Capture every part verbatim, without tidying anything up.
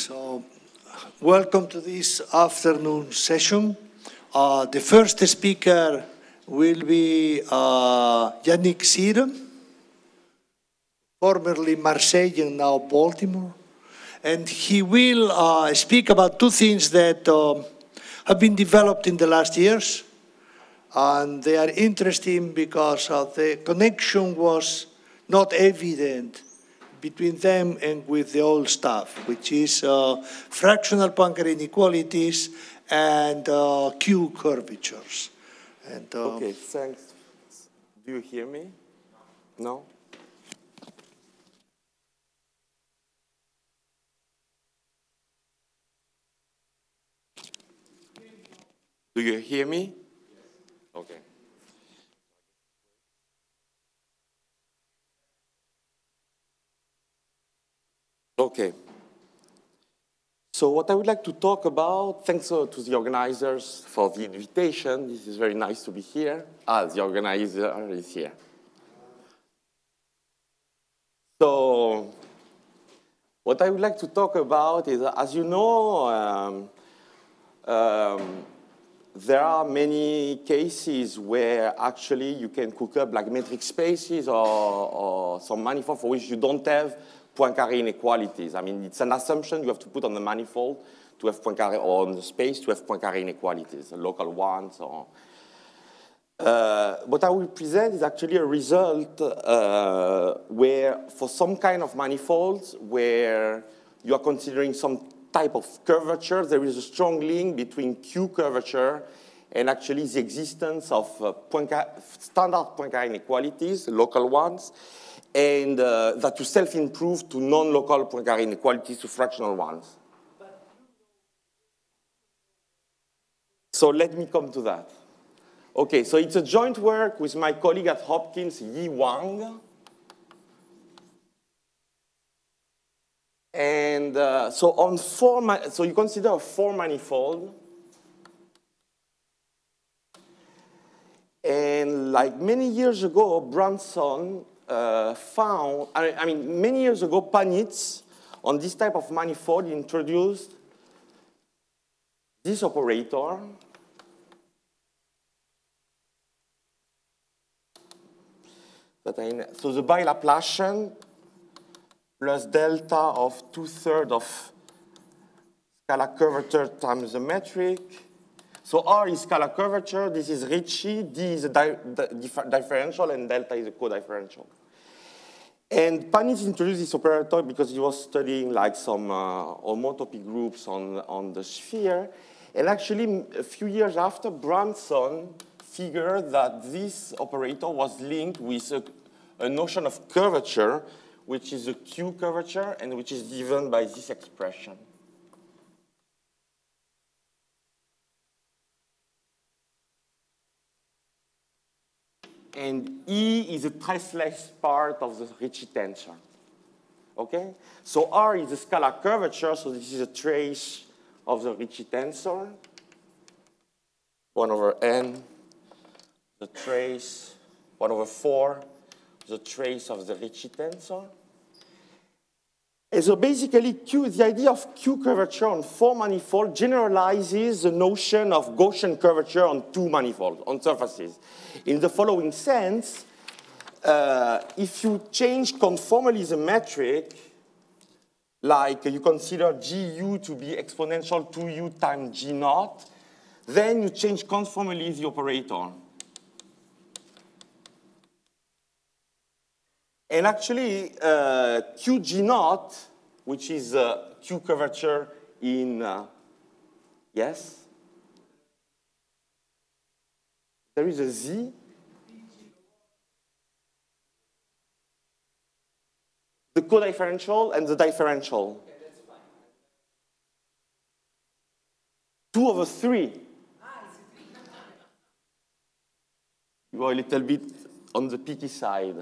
So, welcome to this afternoon session. Uh, the first speaker will be uh, Yannick Sire, formerly Marseille, now Baltimore. And he will uh, speak about two things that um, have been developed in the last years. And they are interesting because of the connection was not evident between them and with the old stuff, which is uh, fractional Poincaré inequalities and uh, Q curvatures. And, uh, okay, thanks. Do you hear me? No? Do you hear me? Okay. Okay. So what I would like to talk about, thanks uh, to the organizers for the invitation. This is very nice to be here. Ah, the organizer is here. So what I would like to talk about is, as you know, um, um, there are many cases where actually you can cook up like metric spaces or, or some manifold for which you don't have Poincaré inequalities. I mean, it's an assumption you have to put on the manifold to have Poincaré, or on the space to have Poincaré inequalities, local ones, or uh, what I will present is actually a result uh, where, for some kind of manifolds, where you are considering some type of curvature, there is a strong link between Q curvature and actually the existence of uh, Poincaré, standard Poincaré inequalities, local ones, and uh, that you self-improve to non-local Poincaré inequalities, to fractional ones. So let me come to that. Okay, so it's a joint work with my colleague at Hopkins, Yi Wang. And uh, so on four, so you consider a four manifold. And like many years ago, Branson Uh, found, I, I mean, many years ago, Paneitz, on this type of manifold, introduced this operator. That I, so the bi-Laplacian plus delta of two-thirds of scalar curvature times the metric. So R is scalar curvature, this is Ricci, D is a di di differential, and delta is a co-differential. And Paneitz introduced this operator because he was studying like some uh, homotopy groups on, on the sphere. And actually, a few years after, Branson figured that this operator was linked with a, a notion of curvature, which is a Q curvature, and which is given by this expression. And E is a traceless part of the Ricci tensor, okay? So R is a scalar curvature, so this is a trace of the Ricci tensor, one over N, the trace, one over four, the trace of the Ricci tensor. And so basically, Q, the idea of Q curvature on four manifolds generalizes the notion of Gaussian curvature on two manifolds, on surfaces. In the following sense, uh, if you change conformally the metric, like you consider Gu to be exponential two U times G naught, then you change conformally the operator. And actually, uh, Q G naught, which is uh, Q curvature in, uh, yes? There is a Z. The co-differential and the differential. Okay, that's fine. Two over three. Ah, it's a three. You are a little bit on the picky side.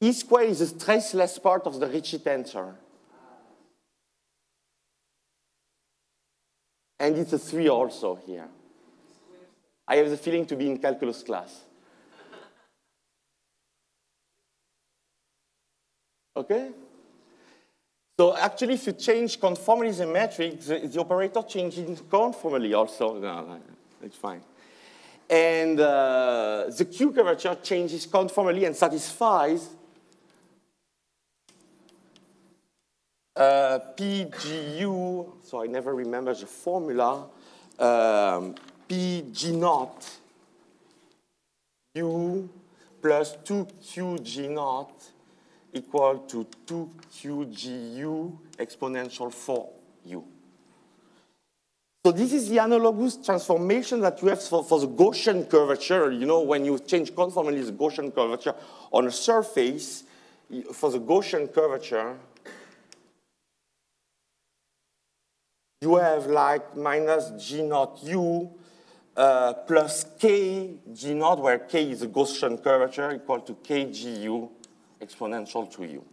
E squared is a traceless part of the Ricci tensor. And it's a three also here. I have the feeling to be in calculus class. Okay? So actually, if you change conformally the matrix, the, the operator changes conformally also. No, it's fine. And uh, the Q curvature changes conformally and satisfies uh, P G U, so I never remember the formula, um, P G naught U plus two Q G naught equal to two Q G U exponential four U. So this is the analogous transformation that you have for, for the Gaussian curvature. You know, when you change conformally the Gaussian curvature on a surface, for the Gaussian curvature, you have like minus G naught U uh, plus K G naught, where K is a Gaussian curvature, equal to K G U exponential to U.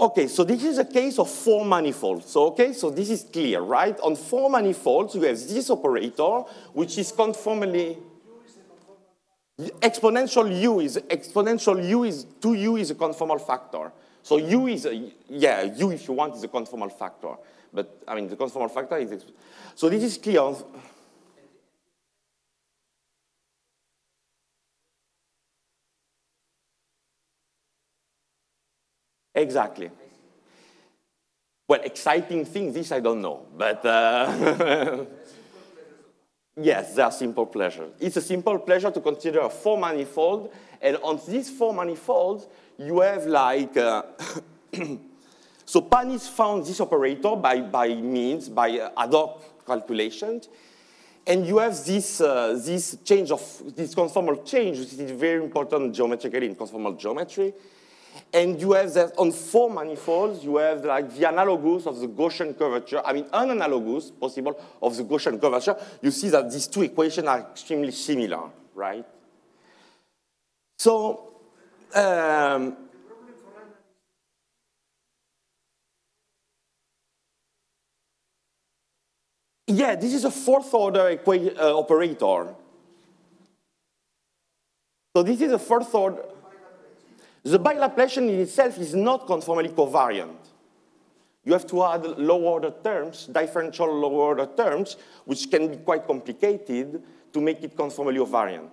Okay, so this is a case of four manifolds. So, okay, so this is clear, right? On four manifolds, you have this operator, which is conformally exponential u is exponential u is two u is a conformal factor. So u is a, yeah, u if you want is a conformal factor. But I mean, the conformal factor is so this is clear. Exactly. Well, exciting thing, this I don't know, but uh, yes, they are simple pleasure. It's a simple pleasure to consider a four manifold, and on these four manifolds, you have like, uh, so Paneitz found this operator by, by means, by uh, ad hoc calculations, and you have this, uh, this change of, this conformal change, which is very important geometrically in conformal geometry. And you have that on four manifolds, you have like the analogous of the Gaussian curvature, I mean, an analogous possible of the Gaussian curvature. You see that these two equations are extremely similar, right? So, um, yeah, this is a fourth order equa uh, operator. So this is a fourth order. The bilaplacian in itself is not conformally covariant. You have to add low-order terms, differential low-order terms, which can be quite complicated to make it conformally ovariant.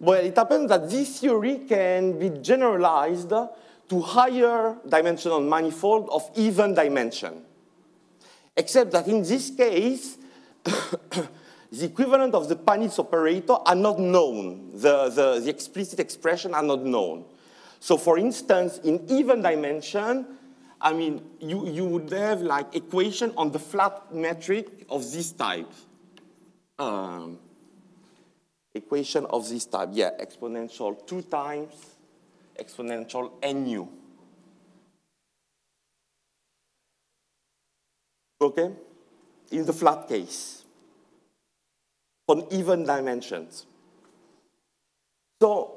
Well, it happens that this theory can be generalized to higher dimensional manifold of even dimension. Except that in this case, the equivalent of the Paneitz operator are not known. The, the, the explicit expression are not known. So for instance, in even dimension, I mean, you, you would have like equation on the flat metric of this type. Um, equation of this type, yeah, exponential two times exponential nu. Okay? In the flat case, on even dimensions. So,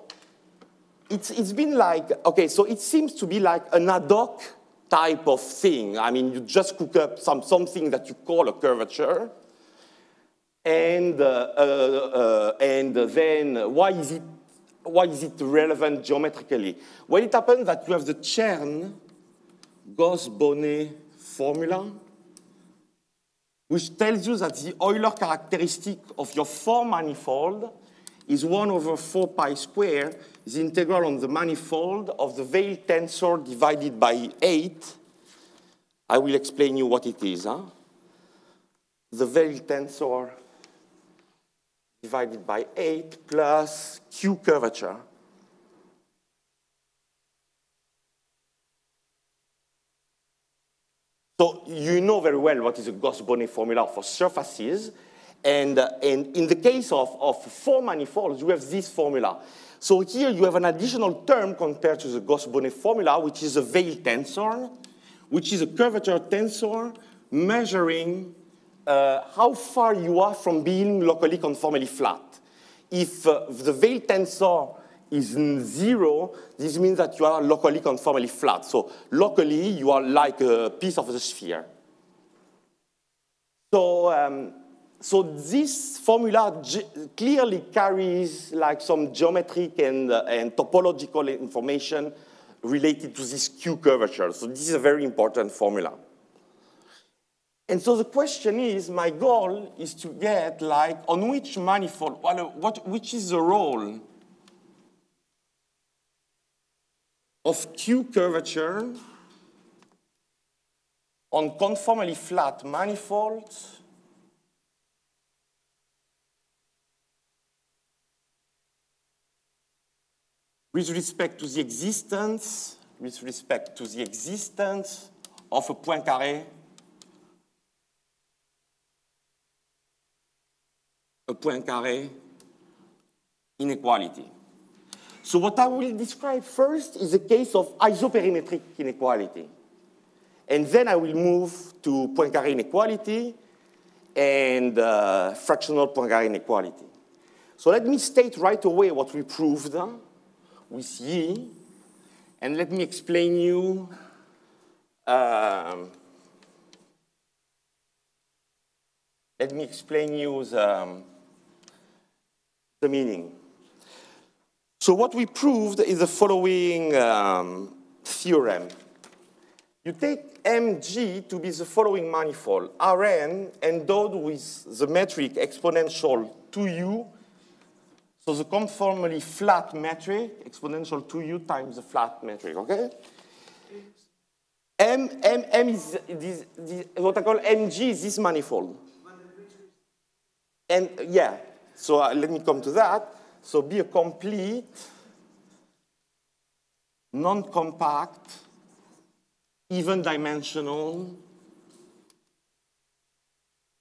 It's, it's been like, okay, so it seems to be like an ad hoc type of thing. I mean, you just cook up some, something that you call a curvature. And, uh, uh, uh, and then why is, it, why is it relevant geometrically? Well, it happens that you have the Chern-Gauss-Bonnet formula, which tells you that the Euler characteristic of your four manifold is one over four pi square, the integral on the manifold of the Weyl tensor divided by eight. I will explain you what it is. Huh? The Weyl tensor divided by eight plus Q curvature. So you know very well what is a Gauss-Bonnet formula for surfaces. And, uh, and in the case of, of four manifolds, you have this formula. So here you have an additional term compared to the Gauss-Bonnet formula, which is a Weyl tensor, which is a curvature tensor measuring uh, how far you are from being locally conformally flat. If uh, the Weyl tensor is zero, this means that you are locally conformally flat. So locally, you are like a piece of the sphere. So, um, So this formula clearly carries like some geometric and, uh, and topological information related to this Q curvature. So this is a very important formula. And so the question is, my goal is to get, like, on which manifold, well, what, which is the role of Q curvature on conformally flat manifolds with respect to the existence, with respect to the existence of a Poincaré, a Poincaré inequality. So what I will describe first is the case of isoperimetric inequality. And then I will move to Poincaré inequality and uh, fractional Poincaré inequality. So let me state right away what we proved uh, with Yi, and let me explain you um, let me explain you the, um, the meaning. So what we proved is the following um, theorem. You take M G to be the following manifold, Rn endowed with the metric exponential two U, so the conformally flat metric, exponential two U times the flat metric, okay? M, M, M is this, this, what I call M G is this manifold. And yeah, so uh, let me come to that. So be a complete, non-compact, even-dimensional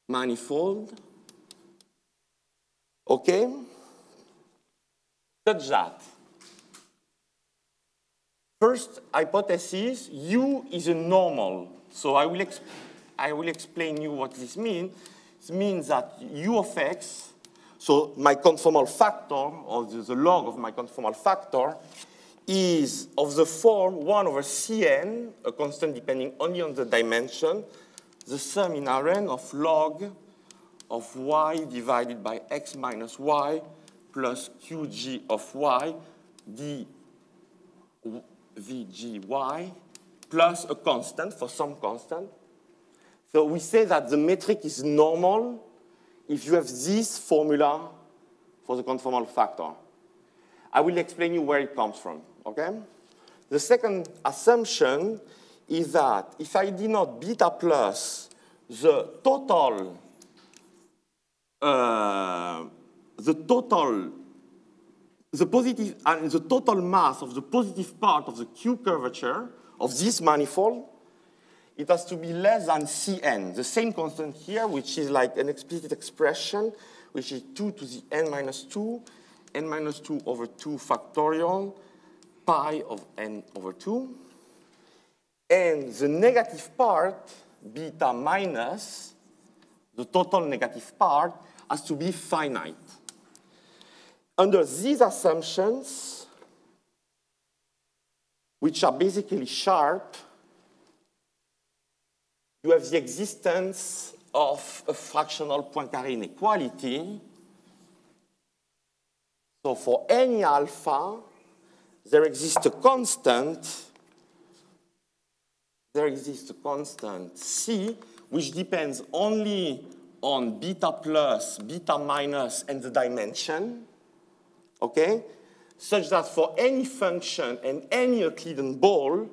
manifold, okay? Such that, first hypothesis, U is a normal. So I will, exp I will explain you what this means. It means that U of X, so my conformal factor, or the, the log of my conformal factor, is of the form one over C n, a constant depending only on the dimension, the sum in Rn of log of y divided by x minus y plus qg of y dvgy plus a constant, for some constant. So we say that the metric is normal if you have this formula for the conformal factor. I will explain you where it comes from, okay? The second assumption is that if I denote beta plus the total, uh, the total, the positive, and the total mass of the positive part of the Q curvature of this manifold, it has to be less than C n, the same constant here, which is like an explicit expression, which is two to the n minus two, n minus two over two factorial, pi of n over two. And the negative part, beta minus, the total negative part, has to be finite. Under these assumptions, which are basically sharp, you have the existence of a fractional Poincaré inequality. So for any alpha, there exists a constant, there exists a constant C, which depends only on beta plus, beta minus, and the dimension, okay? Such that for any function and any Euclidean ball,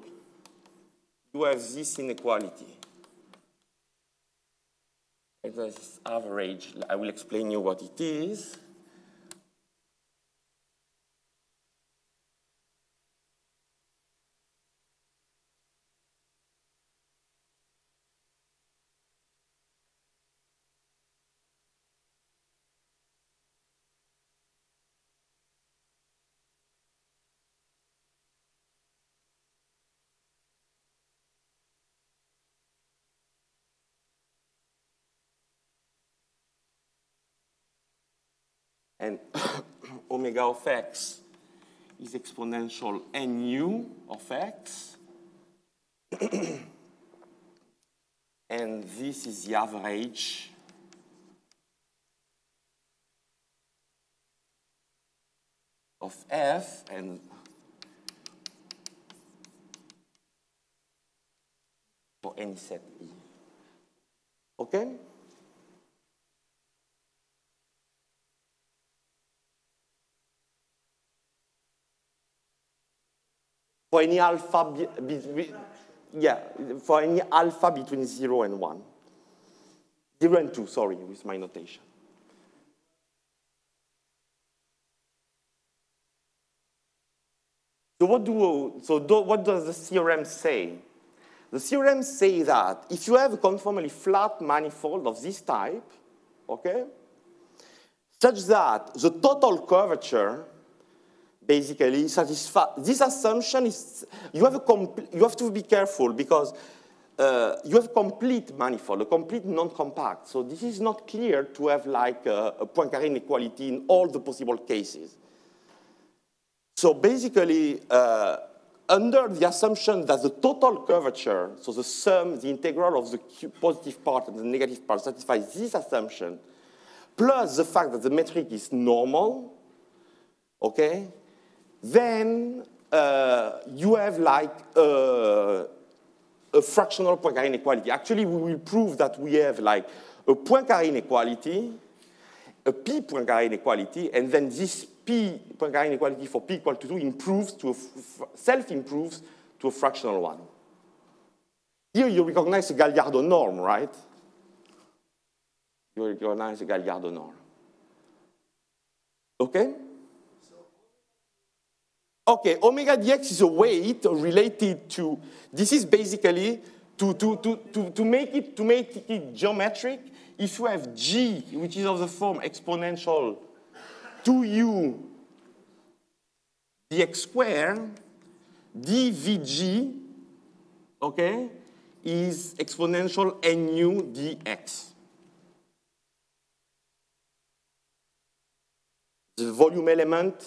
you have this inequality. This is average. I will explain you what it is. And omega of x is exponential nu of x. And this is the average. Of f, and for any set E. Okay? For any alpha between, yeah, for any alpha between zero and one. Zero and two, sorry, with my notation. So what do so do, what does the theorem say? The theorem says that if you have a conformally flat manifold of this type, okay, such that the total curvature basically satisfies this assumption is you have a you have to be careful because uh, you have complete manifold, a complete non-compact. So this is not clear to have like a, a Poincaré inequality in all the possible cases. So basically, uh, under the assumption that the total curvature, so the sum, the integral of the positive part and the negative part satisfies this assumption, plus the fact that the metric is normal, okay, then uh, you have like a, a fractional Poincaré inequality. Actually, we will prove that we have like a Poincaré inequality, a P Poincaré inequality, and then this P Poincaré inequality for P equal to two improves to a self improves to a fractional one. Here you recognize the Gagliardo norm, right? You recognize the Gagliardo norm. Okay? Okay, omega dx is a weight related to, this is basically to, to, to, to, to make it to make it geometric. If you have G, which is of the form exponential two u dx squared, dvg, okay, is exponential nu dx. The volume element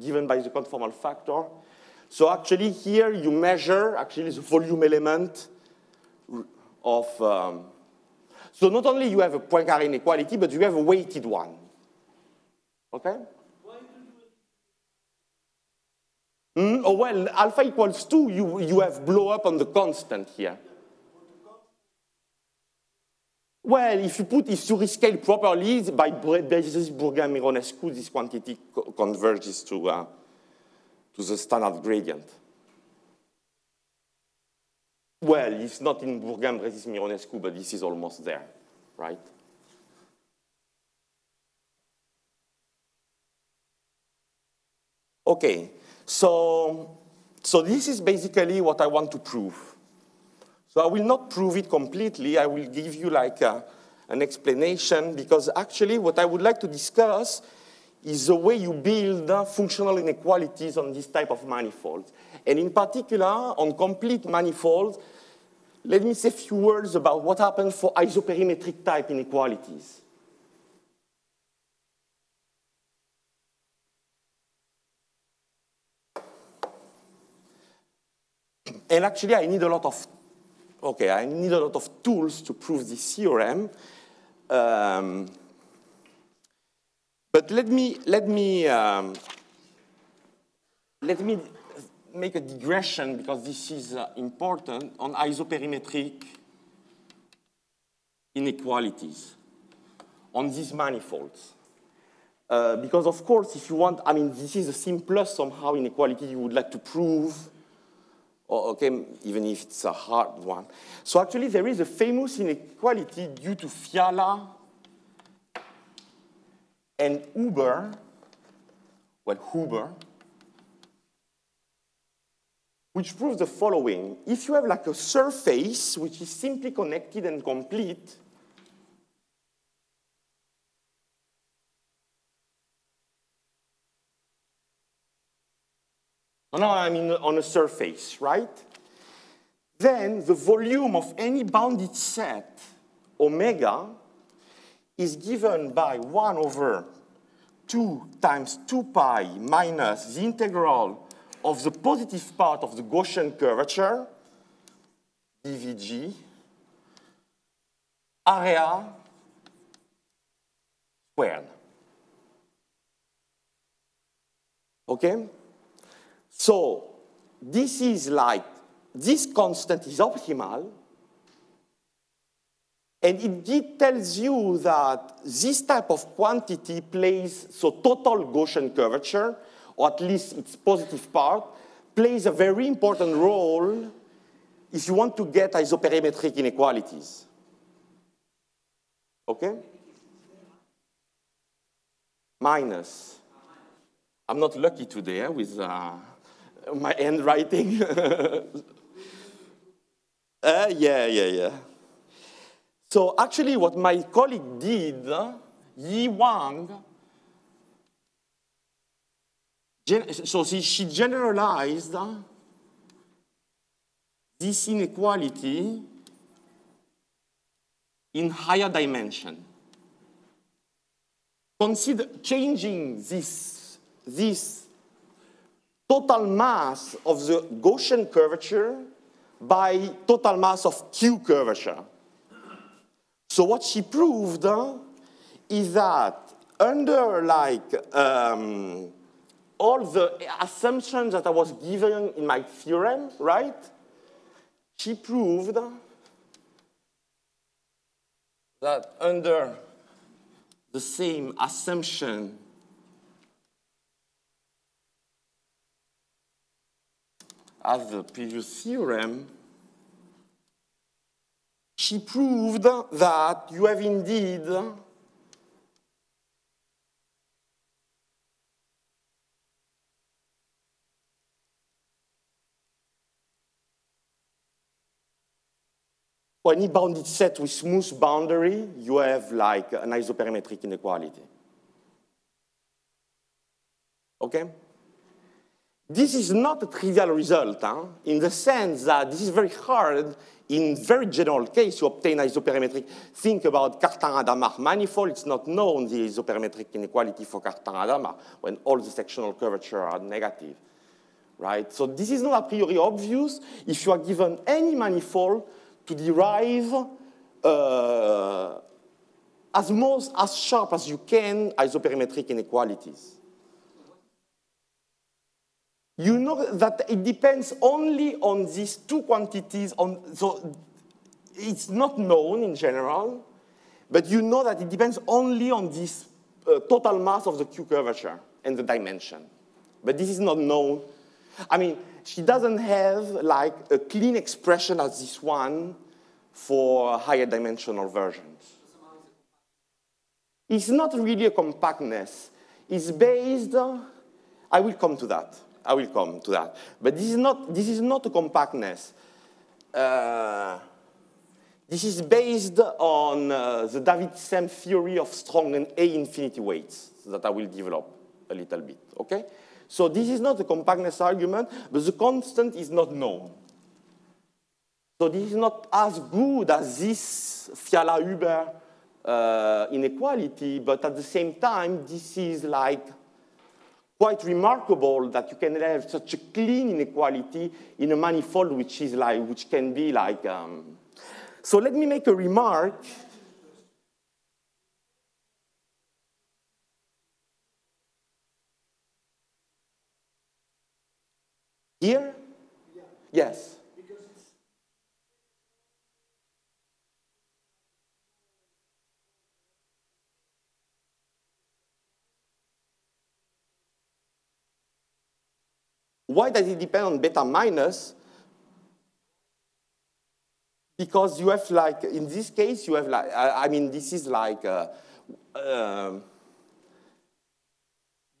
given by the conformal factor. So actually here you measure actually the volume element of, um, so not only you have a Poincaré inequality, but you have a weighted one. Okay? Mm, oh, well, alpha equals two, you, you have blow up on the constant here. Well, if you put, if you rescale properly, by Bourgain-Brezis-Mironescu, this quantity co converges to, uh, to the standard gradient. Well, it's not in Bourgain-Brezis-Mironescu, but this is almost there, right? Okay, so, so this is basically what I want to prove. So I will not prove it completely. I will give you like a, an explanation because actually what I would like to discuss is the way you build functional inequalities on this type of manifolds. And in particular, on complete manifolds, let me say a few words about what happens for isoperimetric type inequalities. And actually, I need a lot of, okay, I need a lot of tools to prove this theorem. Um, but let me let me um, let me make a digression because this is uh, important on isoperimetric inequalities on these manifolds. Uh, because of course, if you want, I mean, this is the simplest somehow inequality you would like to prove. Oh, okay, even if it's a hard one. So actually there is a famous inequality due to Fiala and Huber, well, Huber, which proves the following. If you have like a surface which is simply connected and complete, no, no, I mean on a surface, right? Then the volume of any bounded set, omega, is given by one over two times two pi minus the integral of the positive part of the Gaussian curvature, dvg, area squared. Okay? So this is like, this constant is optimal And it tells you that this type of quantity plays, so total Gaussian curvature, or at least its positive part, plays a very important role if you want to get isoperimetric inequalities. Okay? Minus. I'm not lucky today eh, with uh, my handwriting. uh, yeah, yeah, yeah. So actually what my colleague did, Yi Wang, so she generalized this inequality in higher dimension. Consider changing this, this total mass of the Gaussian curvature by total mass of Q curvature. So what she proved uh, is that under like um, all the assumptions that I was given in my theorem, right? She proved that under the same assumption as the previous theorem, she proved that you have indeed any bounded set with smooth boundary, you have like an isoperimetric inequality. Okay? This is not a trivial result, huh? In the sense that this is very hard in very general case to obtain isoperimetric. Think about Cartan-Hadamard manifold. It's not known the isoperimetric inequality for Cartan-Hadamard when all the sectional curvature are negative, right? So this is not a priori obvious if you are given any manifold to derive uh, as most, as sharp as you can isoperimetric inequalities. You know that it depends only on these two quantities. On, so it's not known in general, but you know that it depends only on this uh, total mass of the Q curvature and the dimension. But this is not known. I mean, she doesn't have like a clean expression as this one for higher dimensional versions. It's not really a compactness. It's based, I will come to that. I will come to that. But this is not, this is not a compactness. Uh, this is based on uh, the David Semmes theory of strong and A infinity weights that I will develop a little bit, okay? So this is not a compactness argument, but the constant is not known. So this is not as good as this Fiala-Huber uh, inequality, but at the same time, this is like quite remarkable that you can have such a clean inequality in a manifold which is like, which can be like, um... so let me make a remark. Here? Yeah. Yes. Because it's... Why does it depend on beta minus? Because you have like, in this case, you have like, I, I mean, this is like, uh, uh,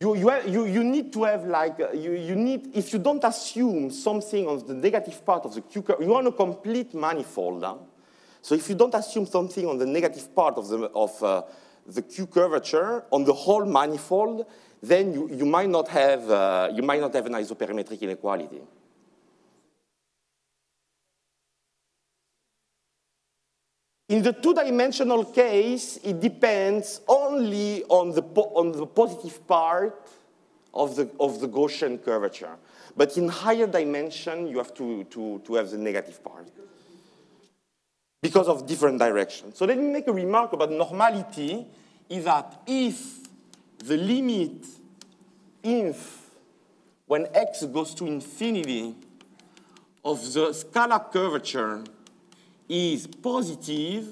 You, you, have, you, you need to have like, you, you need, if you don't assume something on the negative part of the Q curve, you want a complete manifold. Huh? So if you don't assume something on the negative part of the, of, uh, the Q curvature, on the whole manifold, then you, you, might not have, uh, you might not have an isoperimetric inequality. In the two-dimensional case, it depends only on the, po on the positive part of the, of the Gaussian curvature. But in higher dimension, you have to, to, to have the negative part because of different directions. So let me make a remark about normality, is that if the limit inf, when x goes to infinity, of the scalar curvature is positive,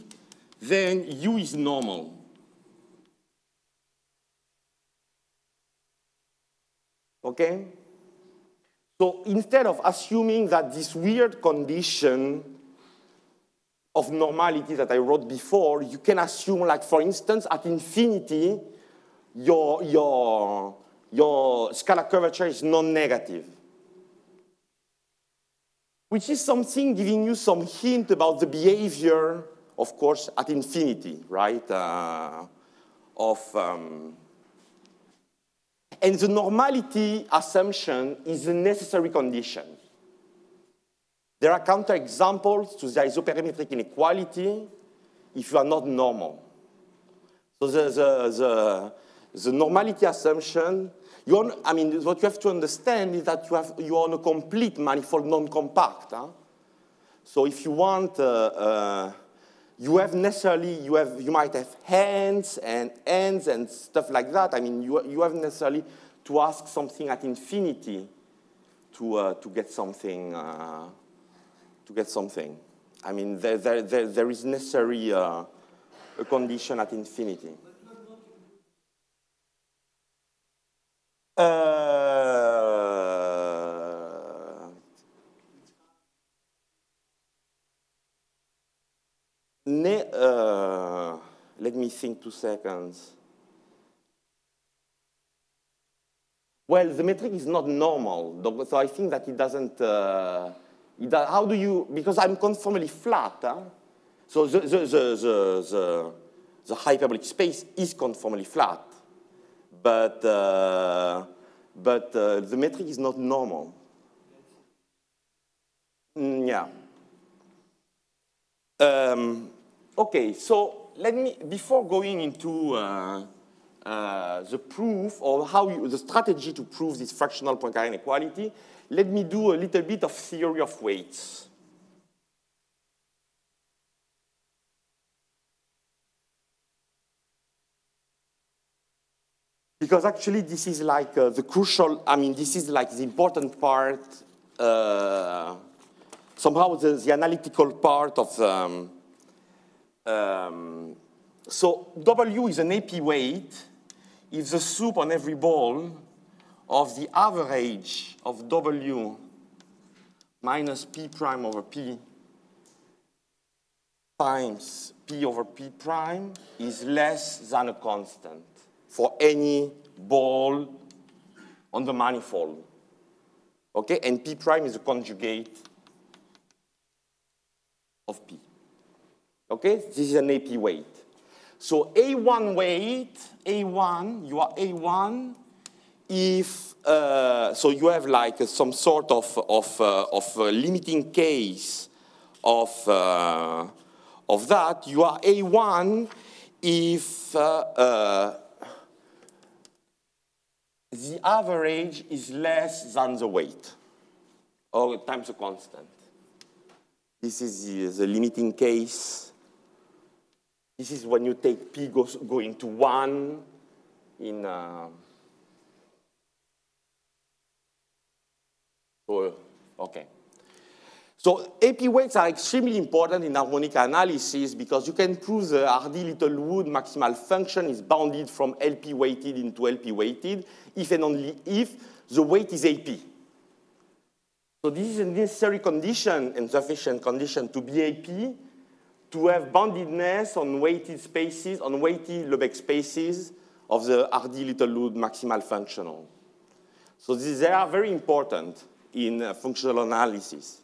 then U is normal. Okay? So instead of assuming that this weird condition of normality that I wrote before, you can assume, like, for instance, at infinity, your, your, your scalar curvature is non-negative, which is something giving you some hint about the behavior, of course, at infinity, right, uh, of... Um, and the normality assumption is a necessary condition. There are counterexamples to the isoperimetric inequality if you are not normal. So the, the, the, the normality assumption, you on, I mean, what you have to understand is that you, have, you are on a complete manifold non-compact. Huh? So if you want, uh, uh, you have necessarily, you, have, you might have hands and ends and stuff like that. I mean, you, you have necessarily to ask something at infinity to, uh, to get something. Uh, to get something. I mean, there, there, there, there is necessary uh, a condition at infinity. Uh, ne uh, let me think two seconds. Well, the metric is not normal, so I think that it doesn't... Uh, How do you, because I'm conformally flat, huh? So the, the, the, the, the, the hyperbolic space is conformally flat, but, uh, but uh, the metric is not normal. Mm, yeah. Um, okay, so let me, before going into uh, uh, the proof or how you, the strategy to prove this fractional Poincaré inequality, let me do a little bit of theory of weights. Because actually this is like uh, the crucial, I mean, this is like the important part, uh, somehow the, the analytical part of, um, um, so W is an A P weight, if the soup on every ball of the average of W minus P prime over P times P over P prime is less than a constant for any ball on the manifold. Okay, and P prime is a conjugate of P. Okay, this is an A P weight. So A one weight, A one, you are A one, if, uh, so you have like uh, some sort of, of, uh, of uh, limiting case of, uh, of that, you are A one if uh, uh, the average is less than the weight, or times a constant. This is the, the limiting case. This is when you take P goes, going to one in... Uh, Okay. So A P weights are extremely important in harmonic analysis because you can prove the Hardy-Littlewood maximal function is bounded from L P weighted into L P weighted if and only if the weight is A P. So this is a necessary condition and sufficient condition to be A P to have boundedness on weighted spaces, on weighted Lebesgue spaces of the Hardy-Littlewood maximal functional. So these are very important in uh, functional analysis.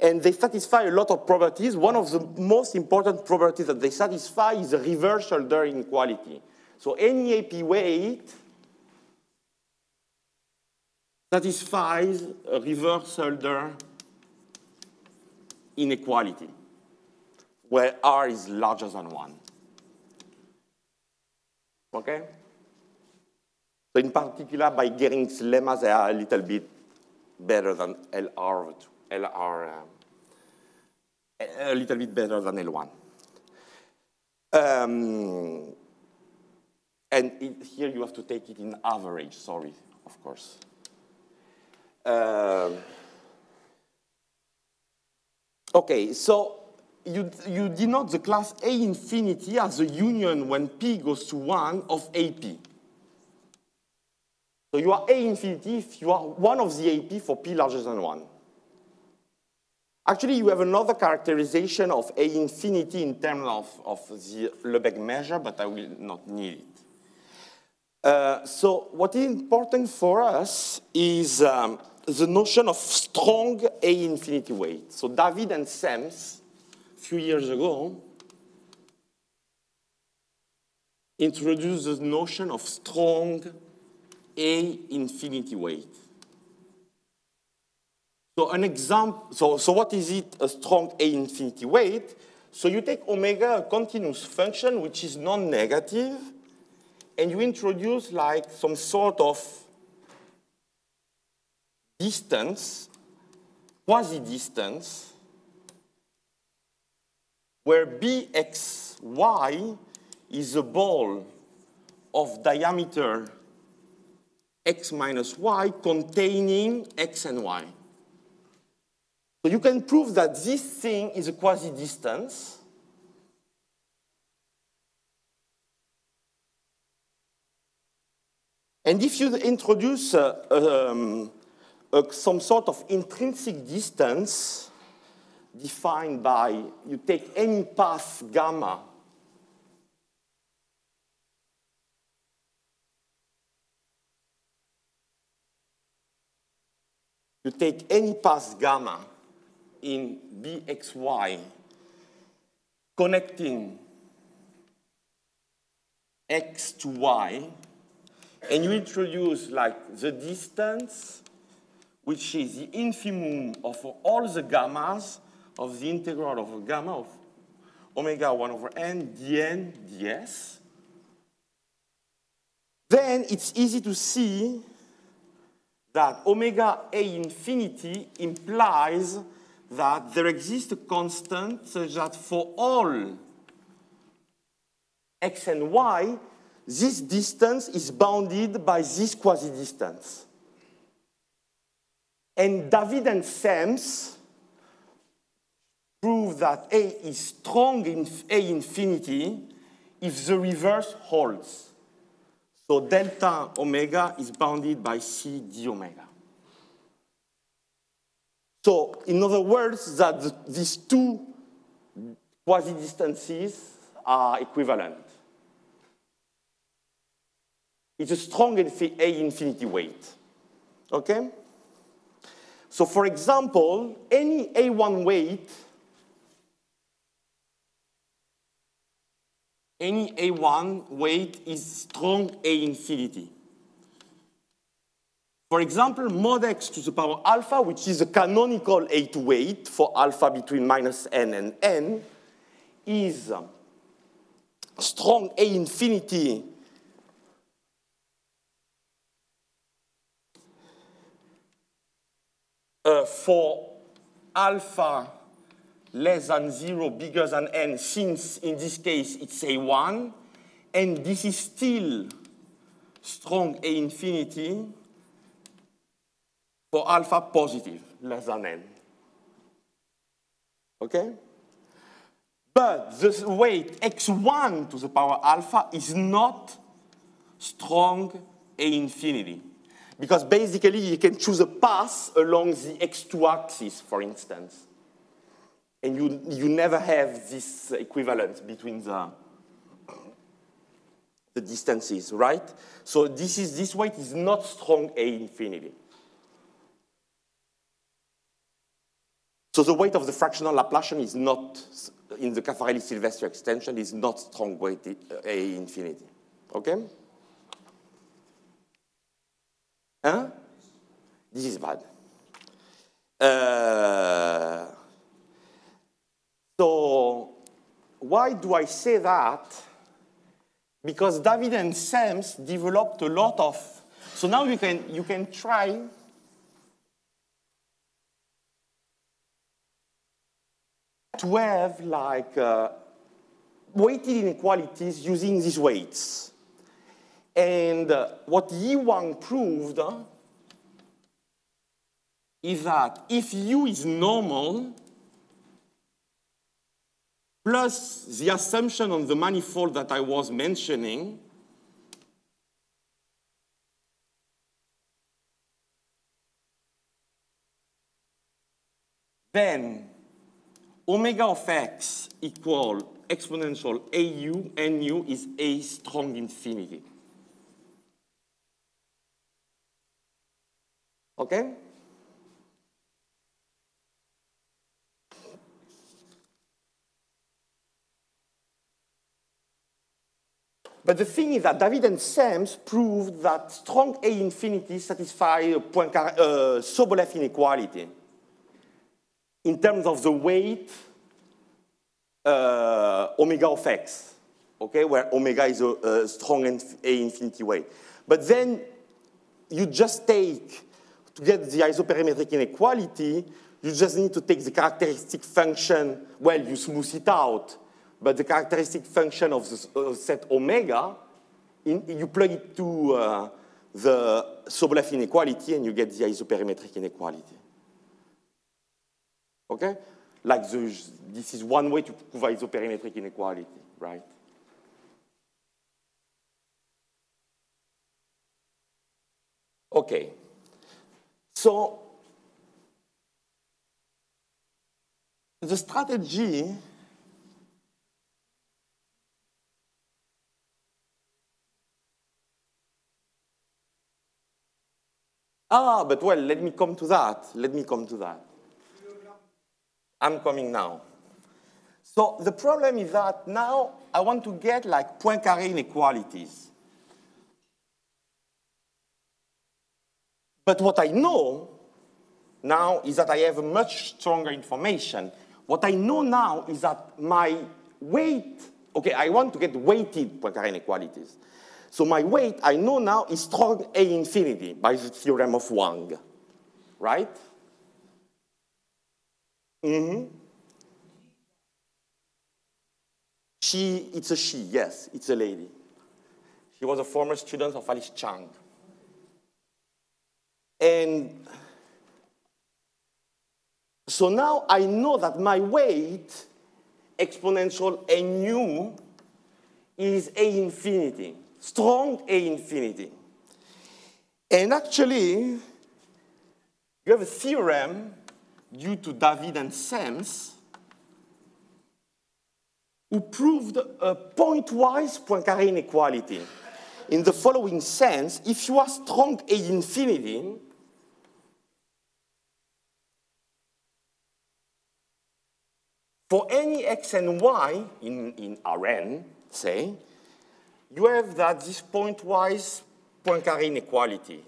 And they satisfy a lot of properties. One of the most important properties that they satisfy is the reverse Schrödinger inequality. So any A P weight satisfies a reverse Schrödinger inequality, where R is larger than one. Okay? So in particular, by Gering's lemmas, they are a little bit better than L R, L R uh, a little bit better than L one. Um, and it, here you have to take it in average, sorry, of course. Um, okay, so you, you denote the class A infinity as the union when P goes to one of A P. So you are A infinity if you are one of the A P for P larger than one. Actually, you have another characterization of A infinity in terms of, of the Lebesgue measure, but I will not need it. Uh, so what is important for us is um, the notion of strong A infinity weight. So David and Semmes, a few years ago, introduced the notion of strong A infinity weight. So an example, so, so what is it, a strong A infinity weight? So you take omega, a continuous function, which is non-negative, and you introduce like some sort of distance, quasi-distance, where B X Y is a ball of diameter x minus y containing x and y. So you can prove that this thing is a quasi-distance. And if you introduce uh, um, uh, some sort of intrinsic distance defined by, you take any path gamma you take any path gamma in B X Y connecting X to Y, and you introduce like the distance, which is the infimum of all the gammas of the integral of a gamma of omega one over n dn ds, then it's easy to see that omega A infinity implies that there exists a constant such that for all x and y, this distance is bounded by this quasi-distance. And David and Semmes prove that A is strong in A infinity if the reverse holds. So delta omega is bounded by C d omega. So in other words, that the, these two quasi-distances are equivalent. It's a strong A infinity weight, okay? So for example, any A one weight, any A one weight is strong A infinity. For example, mod x to the power alpha, which is a canonical A two weight for alpha between minus n and n, is strong A infinity uh, for alpha less than zero, bigger than n, since in this case it's A one, and this is still strong A infinity for alpha positive, less than n. Okay? But this weight x one to the power alpha is not strong A infinity, because basically you can choose a path along the x two axis, for instance. And you, you never have this equivalence between the, the distances, right? So this, is, this weight is not strong A infinity. So the weight of the fractional Laplacian is not, in the Caffarelli-Sylvestre extension, is not strong weight A infinity, okay? Huh? This is bad. Uh, So why do I say that? Because David and Semmes developed a lot of, so now you can, you can try to have like uh, weighted inequalities using these weights. And uh, what Yi Wang proved uh, is that if U is normal, plus the assumption on the manifold that I was mentioning, then omega of x equal exponential au, nu is a strong infinity. Okay? But the thing is that David and Semmes proved that strong A infinity satisfy Poincaré, uh, Sobolev inequality in terms of the weight uh, omega of x, okay, where omega is a, a strong A infinity weight. But then you just take, to get the isoperimetric inequality, you just need to take the characteristic function, well, you smooth it out. But the characteristic function of the set omega, in, you plug it to uh, the Sobolev inequality and you get the isoperimetric inequality. Okay? Like the, this is one way to prove isoperimetric inequality, right? Okay. So, the strategy Ah, but well, let me come to that. Let me come to that. I'm coming now. So the problem is that now I want to get like Poincaré inequalities. But what I know now is that I have much stronger information. What I know now is that my weight, okay, I want to get weighted Poincaré inequalities. So my weight, I know now, is strong A infinity by the theorem of Wang, right? Mm-hmm. She, it's a she, yes, it's a lady. She was a former student of Alice Chang. And so now I know that my weight, exponential A nu, is A infinity. Strong A infinity. And actually, you have a theorem due to David and Semmes who proved a pointwise Poincaré inequality in the following sense. If you are strong A infinity, for any x and y in, in Rn, say, you have that this pointwise Poincaré inequality.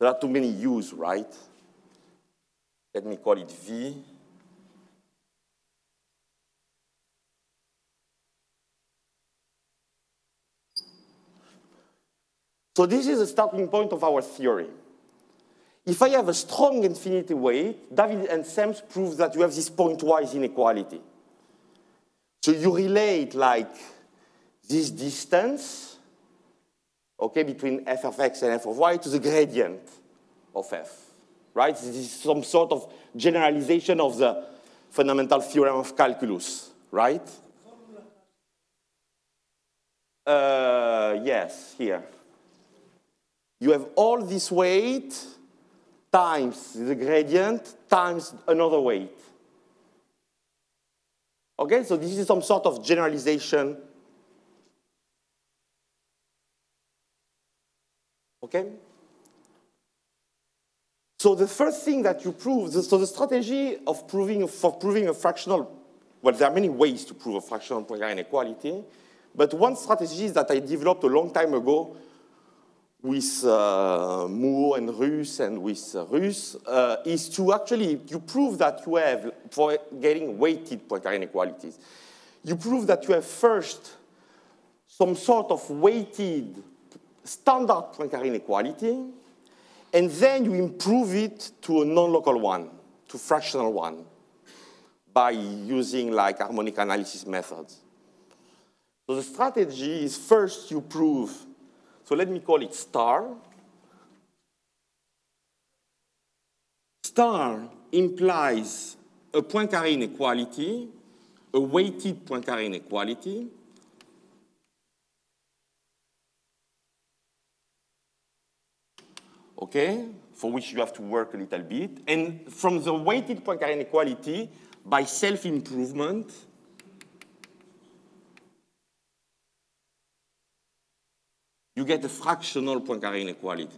There are too many U's, right? Let me call it V. So this is the starting point of our theory. If I have a strong infinity weight, David and Semmes prove that you have this pointwise inequality. So you relate like this distance, okay, between f of x and f of y to the gradient of f, right? This is some sort of generalization of the fundamental theorem of calculus, right? Uh, yes, here. You have all this weight times the gradient times another weight. Okay, so this is some sort of generalization. Okay? So the first thing that you prove, so the strategy of proving, for proving a fractional, well, there are many ways to prove a fractional Poincaré inequality, but one strategy is that I developed a long time ago with uh, Moore and Riesz and with uh, Riesz, uh, is to actually, you prove that you have, for getting weighted Poincaré inequalities, you prove that you have first some sort of weighted standard Poincaré inequality, and then you improve it to a non-local one, to fractional one, by using like harmonic analysis methods. So the strategy is first you prove, so let me call it star. Star implies a Poincaré inequality, a weighted Poincaré inequality, okay, for which you have to work a little bit. And from the weighted Poincaré inequality, by self-improvement, you get a fractional Poincaré inequality.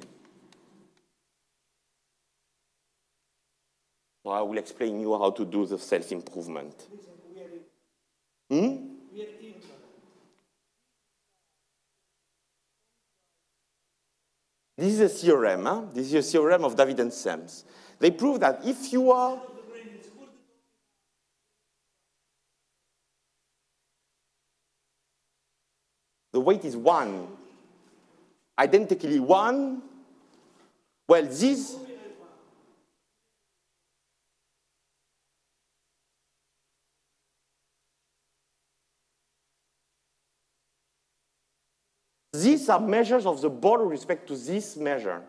So I will explain to you how to do the self-improvement. Hmm? This is a theorem, huh? This is a theorem of David and Semmes. They prove that if you are... The weight is one, identically one, well, this... These are measures of the ball with respect to this measure.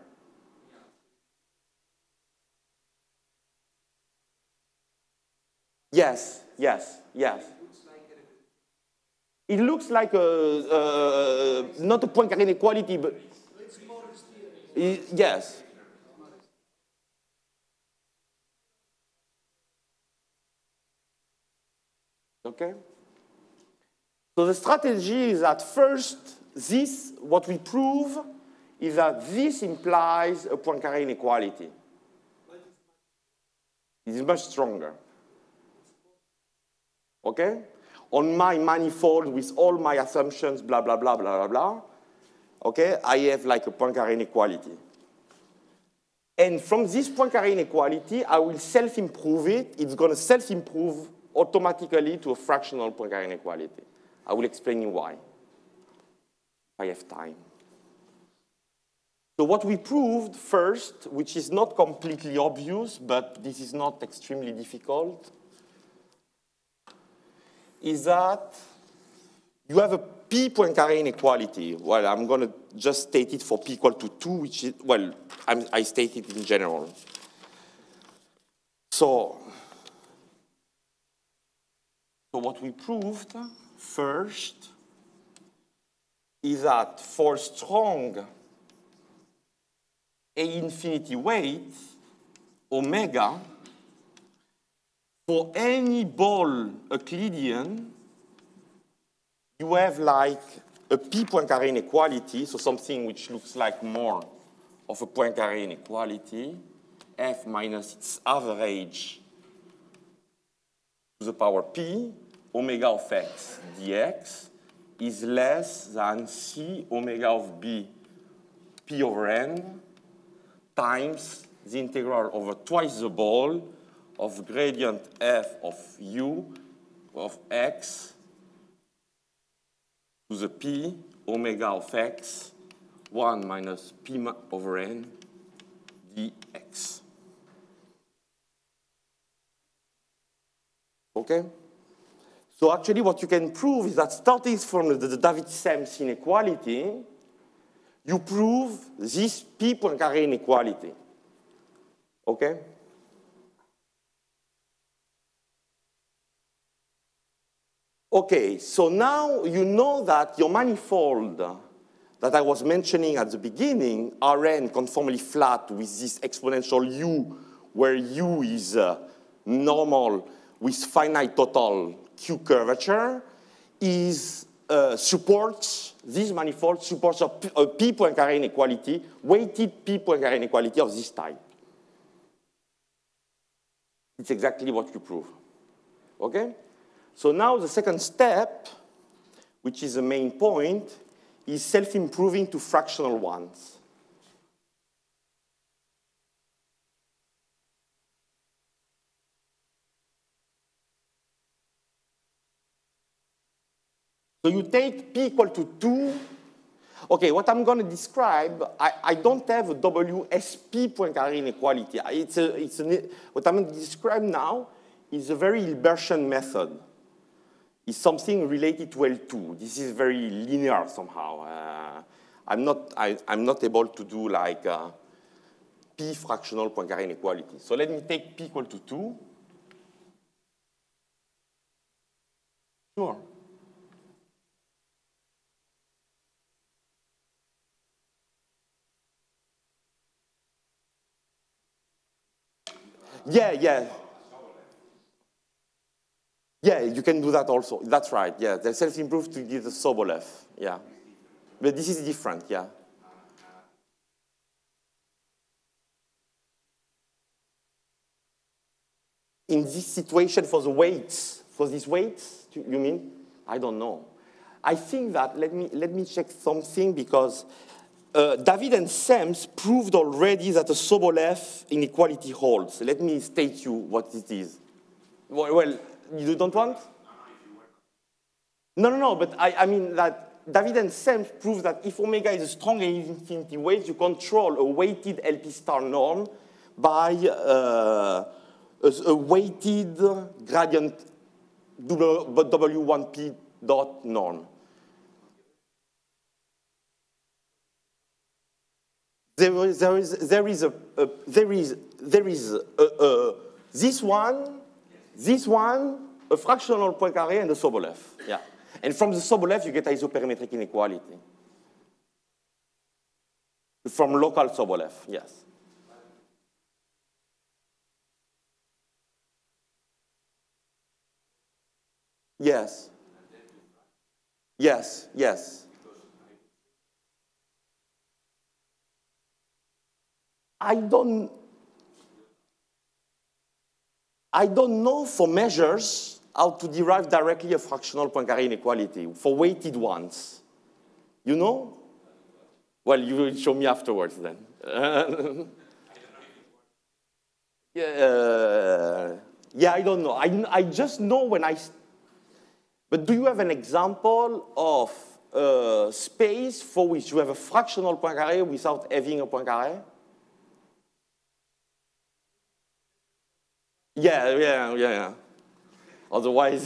Yes, yes, yes. It looks like a, a not a Poincaré inequality, but it, yes. Okay. So the strategy is that first. This, what we prove is that this implies a Poincaré inequality. It is much stronger. Okay? On my manifold with all my assumptions, blah, blah, blah, blah, blah, blah. Okay? I have like a Poincaré inequality. And from this Poincaré inequality, I will self-improve it. It's going to self-improve automatically to a fractional Poincaré inequality. I will explain you why. I have time. So what we proved first, which is not completely obvious, but this is not extremely difficult, is that you have a P Poincaré inequality. Well, I'm going to just state it for P equal to two, which is, well, I'm, I state it in general. So, so what we proved first is that for strong A infinity weight, omega, for any ball Euclidean, you have like a P Poincaré inequality, so something which looks like more of a Poincaré inequality, F minus its average to the power P, omega of X dx, is less than C omega of B P over N times the integral over twice the ball of gradient F of U of X to the P omega of X one minus P over N dx. Okay? So actually what you can prove is that starting from the David Semmes inequality, you prove this P Poincaré inequality. Okay? Okay, so now you know that your manifold that I was mentioning at the beginning, Rn conformally flat with this exponential U, where U is uh, normal with finite total Q curvature is, uh, supports, this manifold supports a P, a P Poincaré inequality, weighted P Poincaré inequality of this type. It's exactly what you prove. Okay? So now the second step, which is the main point, is self-improving to fractional ones. So you take p equal to two. OK, what I'm going to describe, I, I don't have a W S P Poincaré inequality. It's a, it's an, what I'm going to describe now is a very Hilbertian method. It's something related to L two. This is very linear somehow. Uh, I'm, not, I, I'm not able to do like uh, p fractional Poincaré inequality. So let me take p equal to two. Sure. Yeah, yeah. Yeah, you can do that also. That's right, yeah. They're self-improved to give the Sobolev, yeah. But this is different, yeah. In this situation for the weights, for these weights, you mean? I don't know. I think that, let me, let me check something because Uh, David and Semmes proved already that a Sobolev inequality holds. Let me state you what it is. Well, well you don't want? No, no, no, but I, I mean that David and Semmes proved that if omega is a strong infinity weight, you control a weighted L P star norm by uh, a, a weighted gradient W one P dot norm. There is, there is, there is a, a, there is, there is a, a, this one, this one, a fractional Poincaré and a Sobolev. Yeah, and from the Sobolev you get isoperimetric inequality. From local Sobolev, yes. Yes. Yes. Yes. I don't, I don't know for measures how to derive directly a fractional Poincaré inequality for weighted ones. You know? Well, you will show me afterwards then. yeah, uh, yeah, I don't know. I, I just know when I... But do you have an example of uh, space for which you have a fractional Poincaré without having a Poincaré? Yeah, yeah, yeah, yeah. Otherwise,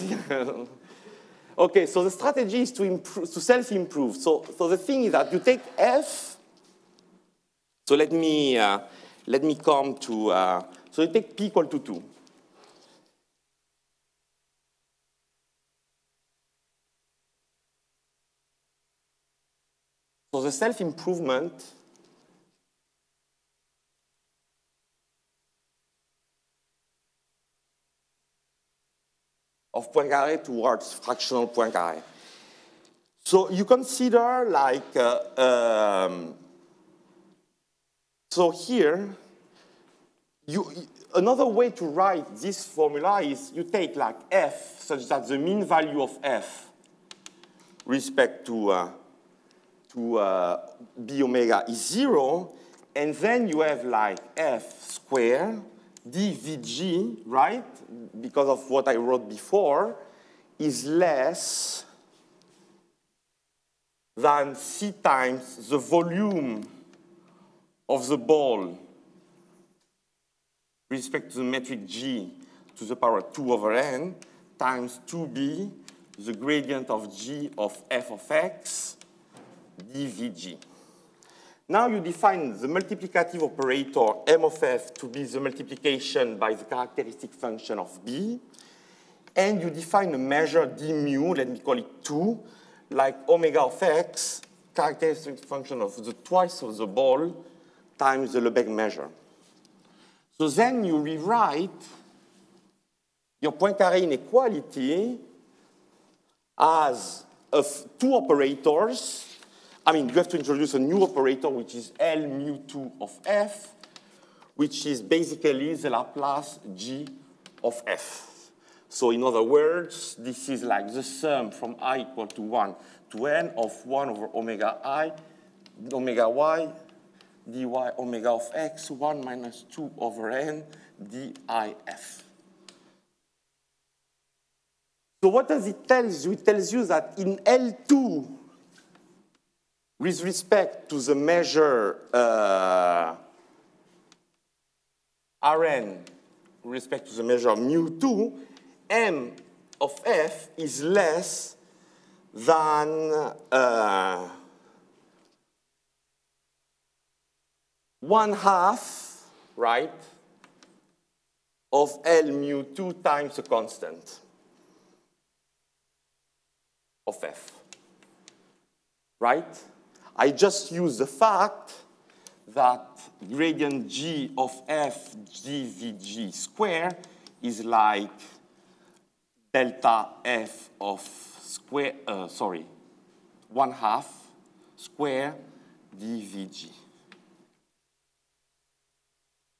okay. So the strategy is to improve, to self-improve. So, so the thing is that you take f. So let me uh, let me come to. Uh, so you take p equal to two. So the self-improvement. Of Poincaré towards fractional Poincaré. So you consider like, uh, um, so here, you, another way to write this formula is you take like f such that the mean value of f respect to, uh, to uh, b omega is zero, and then you have like f squared dvg, right, because of what I wrote before, is less than c times the volume of the ball respect to the metric g to the power two over n times two b, the gradient of g of f of x, dvg. Now you define the multiplicative operator m of f to be the multiplication by the characteristic function of b, and you define a measure d mu, let me call it two, like omega of x, characteristic function of the twice of the ball times the Lebesgue measure. So then you rewrite your Poincaré inequality as of two operators. I mean, you have to introduce a new operator, which is L mu two of f, which is basically the Laplace g of f. So in other words, this is like the sum from I equal to one to n of one over omega I, omega y, dy omega of x, one minus two over n, dif. So what does it tell you? It tells you that in L two, with respect to the measure uh, Rn, with respect to the measure mu two, m of f is less than uh, one half, right, of L mu two times the constant of f, right? I just use the fact that gradient g of f gvg square is like delta f of square, uh, sorry, one half square dvg,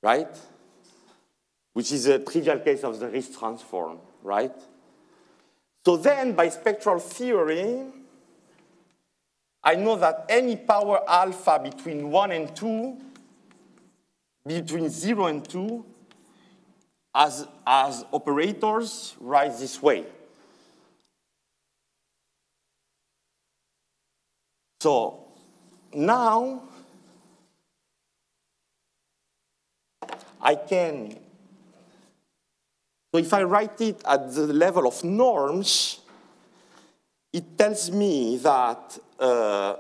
right? Which is a trivial case of the Riesz transform, right? So then, by spectral theory, I know that any power alpha between one and two, between zero and two, as, as operators, write this way. So now I can, so if I write it at the level of norms, it tells me that Uh,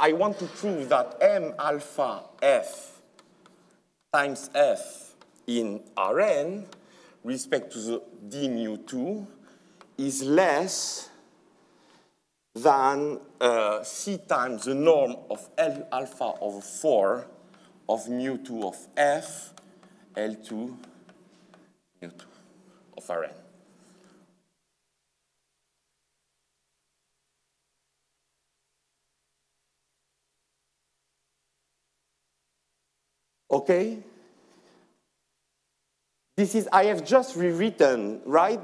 I want to prove that m alpha f times f in Rn, respect to the d mu two, is less than uh, c times the norm of L alpha over four of mu two of f, L two mu two of Rn. Okay? This is, I have just rewritten, right?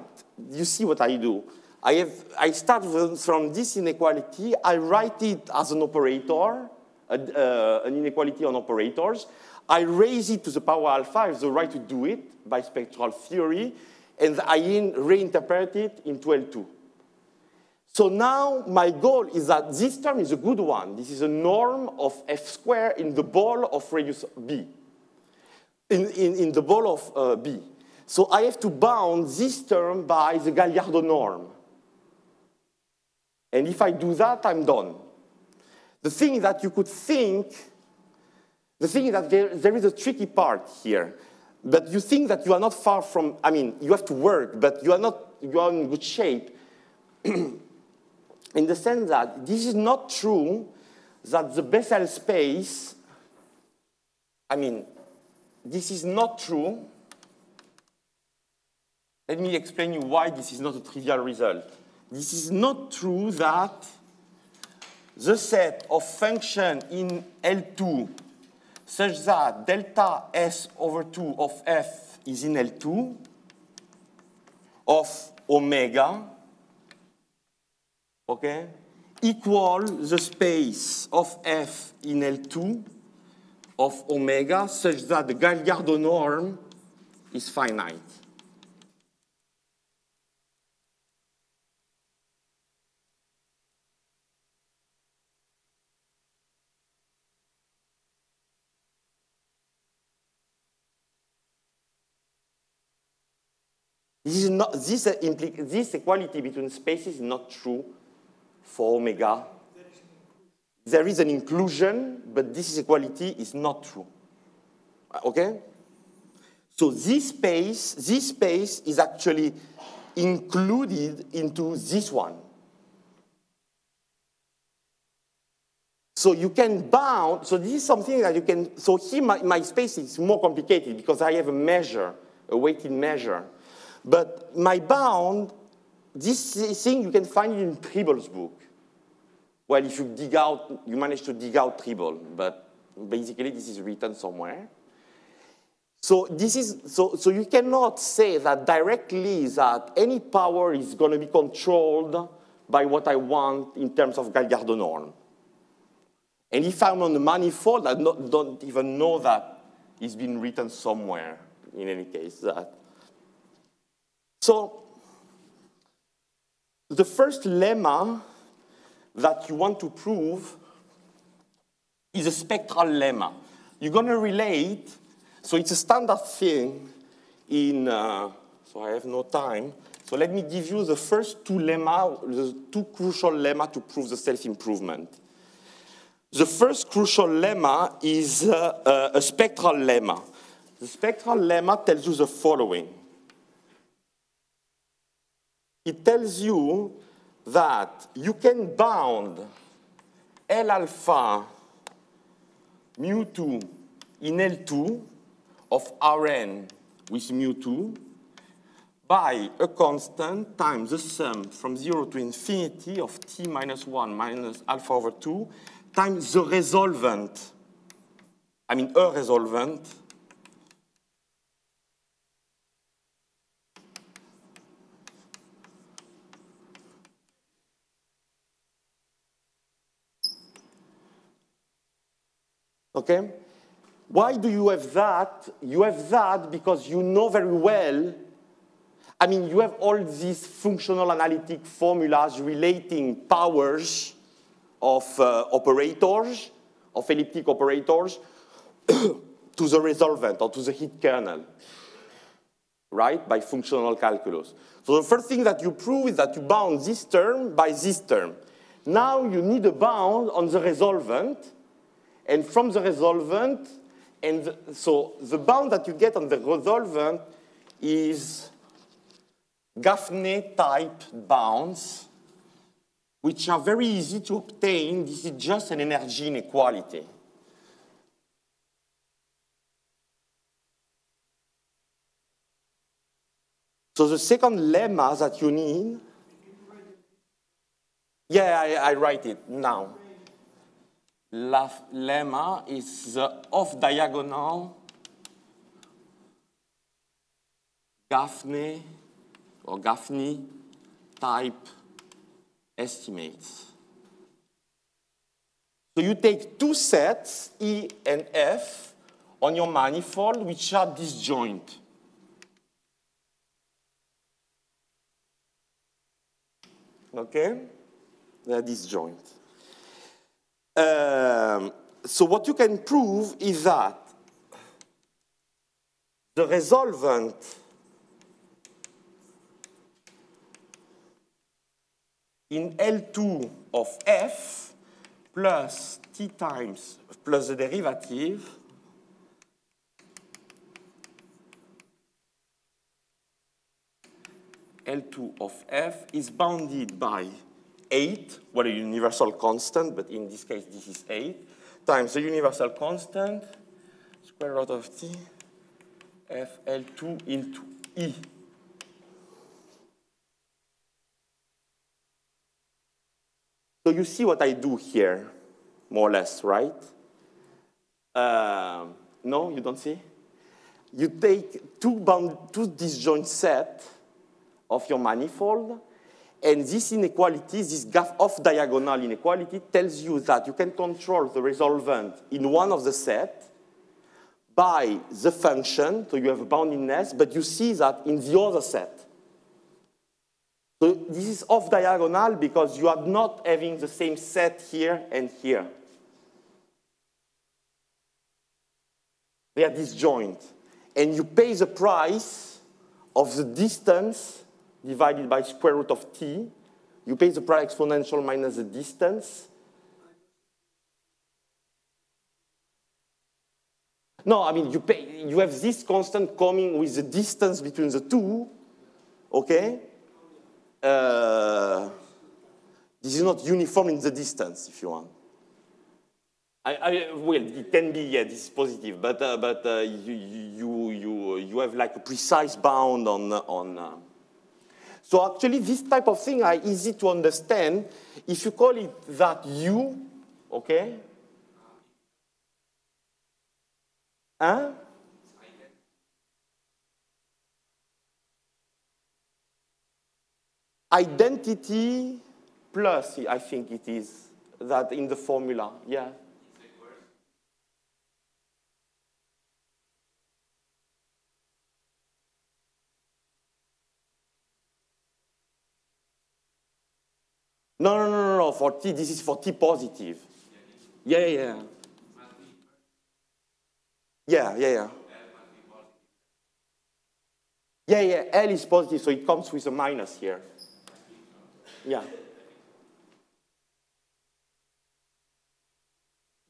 You see what I do. I, have, I start from this inequality. I write it as an operator, uh, uh, an inequality on operators. I raise it to the power alpha. I have the right to do it by spectral theory. And I in, reinterpret it into L two. So now my goal is that this term is a good one. This is a norm of f squared in the ball of radius b. In, in, in the ball of uh, B. So I have to bound this term by the Gagliardo norm. And if I do that, I'm done. The thing that you could think, the thing that there, there is a tricky part here, but you think that you are not far from, I mean, you have to work, but you are not, you are in good shape. In the sense that this is not true that the Bessel space, I mean, this is not true. Let me explain you why this is not a trivial result. This is not true that the set of functions in L two such that delta S over two of F is in L two of omega, okay, equal the space of F in L two of omega, such that the Gagliardo norm is finite. This is not, this, uh, impli- this equality between spaces is not true for omega. There is an inclusion, but this equality is not true, okay? So this space, this space is actually included into this one. So you can bound, so this is something that you can, so here my, my space is more complicated because I have a measure, a weighted measure. But my bound, this thing you can find in Tribble's book. Well, if you dig out, you manage to dig out Tribble, but basically this is written somewhere. So this is, so, so you cannot say that directly that any power is going to be controlled by what I want in terms of Gagliardo norm. And if I'm on the manifold, I not, don't even know that it's been written somewhere, in any case. That. So the first lemma that you want to prove is a spectral lemma. You're going to relate, so it's a standard thing in, uh, so I have no time, so let me give you the first two lemma, the two crucial lemma to prove the self-improvement. The first crucial lemma is uh, uh, a spectral lemma. The spectral lemma tells you the following. It tells you that you can bound L alpha mu two in L two of Rn with mu two by a constant times the sum from zero to infinity of t minus one minus alpha over two times the resolvent, I mean a resolvent, okay? Why do you have that? You have that because you know very well, I mean, you have all these functional analytic formulas relating powers of uh, operators, of elliptic operators, to the resolvent or to the heat kernel, right, by functional calculus. So the first thing that you prove is that you bound this term by this term. Now you need a bound on the resolvent, and from the resolvent, and the, so the bound that you get on the resolvent is Gaffney type bounds, which are very easy to obtain. This is just an energy inequality. So the second lemma that you need, yeah, I, I write it now. La lemma is the off-diagonal Gaffney or Gaffney type estimates. So you take two sets, E and F, on your manifold, which are disjoint. Okay? They are disjoint. Um, so what you can prove is that the resolvent in L two of F plus T times plus the derivative L two of F is bounded by eight, well, a universal constant, but in this case this is eight, times the universal constant square root of T F L two into E. So you see what I do here, more or less, right? Uh, no, you don't see? You take two, bound, two disjoint sets of your manifold, and this inequality, this off-diagonal inequality, tells you that you can control the resolvent in one of the sets by the function, so you have a boundedness, but you see that in the other set. So this is off-diagonal because you are not having the same set here and here. They are disjoint. And you pay the price of the distance divided by square root of t. You pay the price exponential minus the distance. No, I mean, you, pay, you have this constant coming with the distance between the two, okay? Uh, this is not uniform in the distance, if you want. I, I, well, it can be, yeah, this is positive, but, uh, but uh, you, you, you, you have like a precise bound on... on uh. So actually, this type of thing are easy to understand. If you call it that U, okay? Huh? Identity plus, I think it is, that in the formula, yeah. No, no, no, no, no, for t, this is for t positive. Yeah, yeah. Yeah, yeah, yeah. Yeah, yeah, L is positive, so it comes with a minus here. Yeah.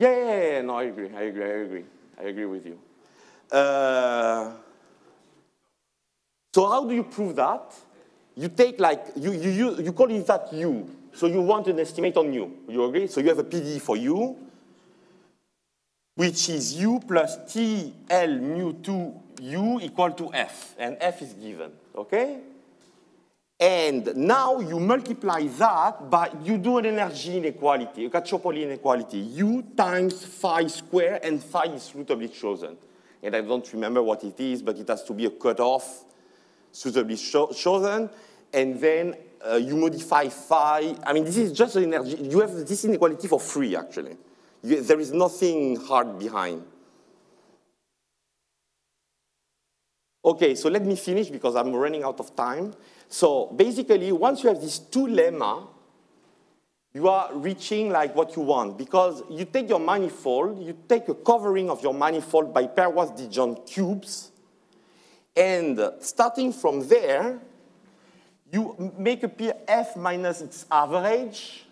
Yeah, yeah, yeah, no, I agree, I agree, I agree. I agree with you. Uh, so how do you prove that? You take like, you, you, you, you call it that U. So you want an estimate on U, you agree? So you have a P D E for U, which is U plus T L mu two U equal to F, and F is given, okay? And now you multiply that by, you do an energy inequality, a Caccioppoli inequality, U times phi square, and phi is suitably chosen. And I don't remember what it is, but it has to be a cutoff suitably cho chosen, and then uh, you modify phi. I mean, this is just an energy, you have this inequality for free, actually. You, there is nothing hard behind. Okay, so let me finish because I'm running out of time. So basically, once you have these two lemma, you are reaching like what you want because you take your manifold, you take a covering of your manifold by pairwise disjoint cubes, and starting from there, you make appear F minus its average,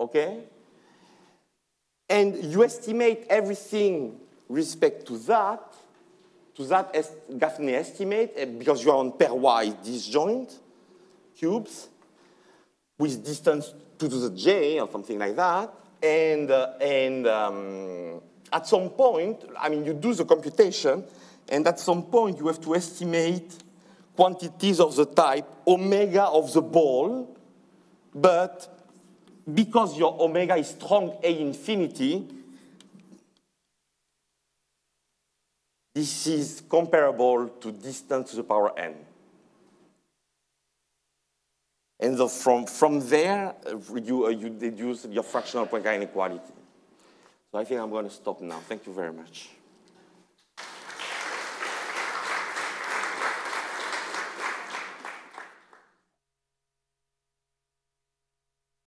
okay? And you estimate everything respect to that, to that Gaffney estimate, because you are on pairwise disjoint cubes with distance to the J or something like that. And, uh, and um, at some point, I mean, you do the computation, and at some point you have to estimate quantities of the type omega of the ball, but because your omega is strong A infinity, this is comparable to distance to the power n. And so from, from there, you, uh, you deduce your fractional Poincaré inequality. So I think I'm going to stop now. Thank you very much.